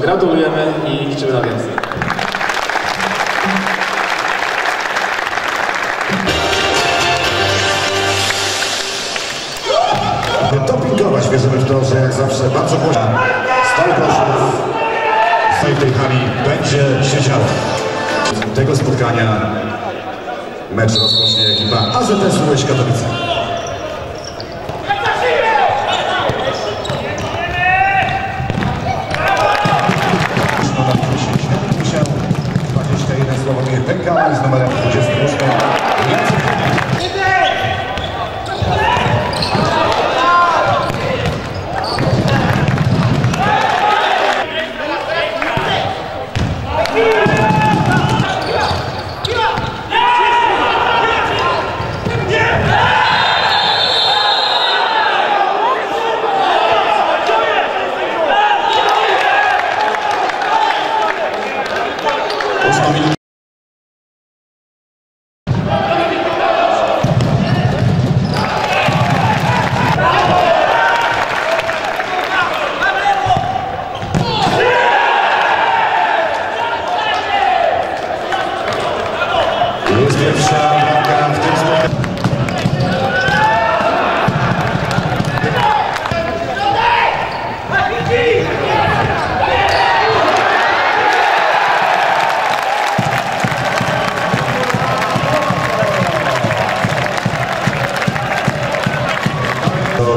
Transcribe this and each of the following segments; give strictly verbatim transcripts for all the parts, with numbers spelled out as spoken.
Gratulujemy i liczymy na więcej. Dopingować wierzymy w to, że jak zawsze bardzo głośno sto groszów w tej, tej hali będzie się działo. Z tego spotkania mecz rozpocznie ekipa A Z S U Ś Katowice. Z numerem dwudziestym ósmym.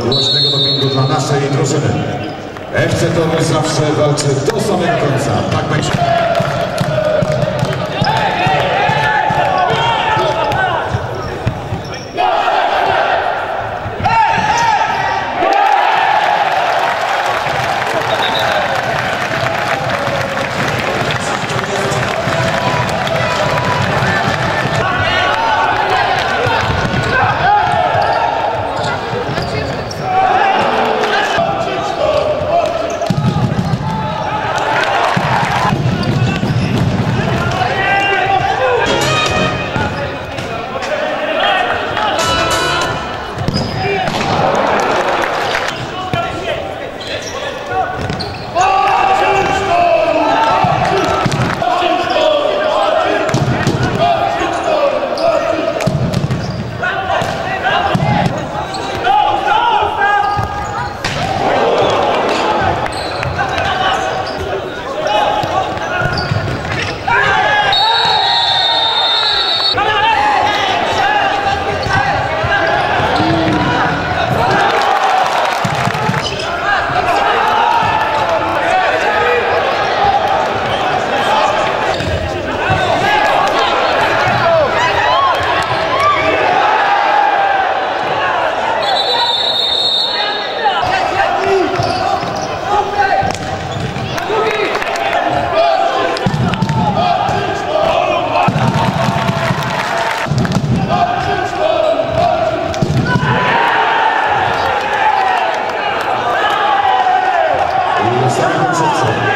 Głośnego dopingu dla naszej drużyny. F C Toruń zawsze walczy do samego końca. Tak będzie.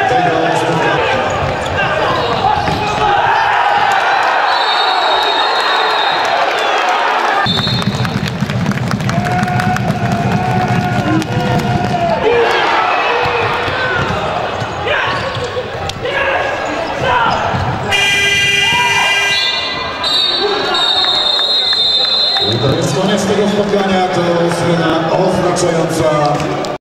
Tego